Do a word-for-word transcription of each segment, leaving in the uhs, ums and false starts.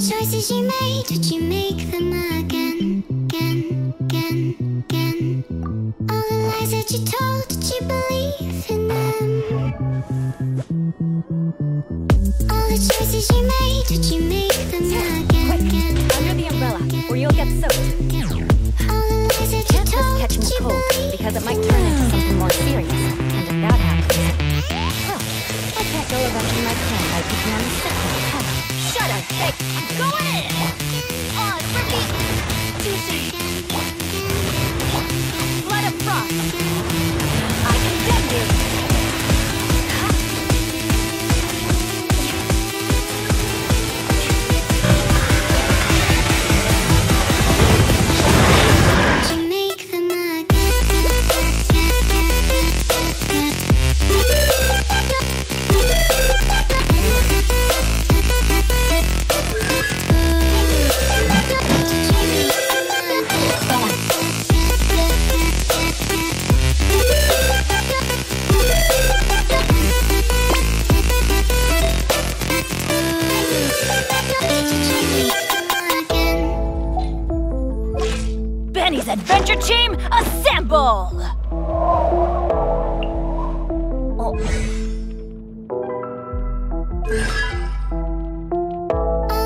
choices you made, did you make them again, again, again, again? All the lies that you told, did you believe in them? All the choices you made, did you make them again, again, again? Under the umbrella, or you'll get soaked. All the lies that you told, did you believe? Because it might turn into something more serious, and if that happens, hell, I can't go about in my plan by picking on the second. Shut up! Hey, I'm going in! On, repeat! Juicy! Let it rock! I condemn you! Did you make them again? Benny's adventure team, assemble! Oh.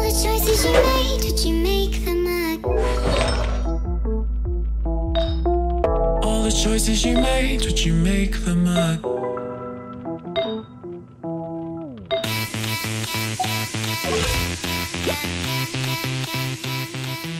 Choices you made, did you make them again? All the choices you made, did you make them again? Oh.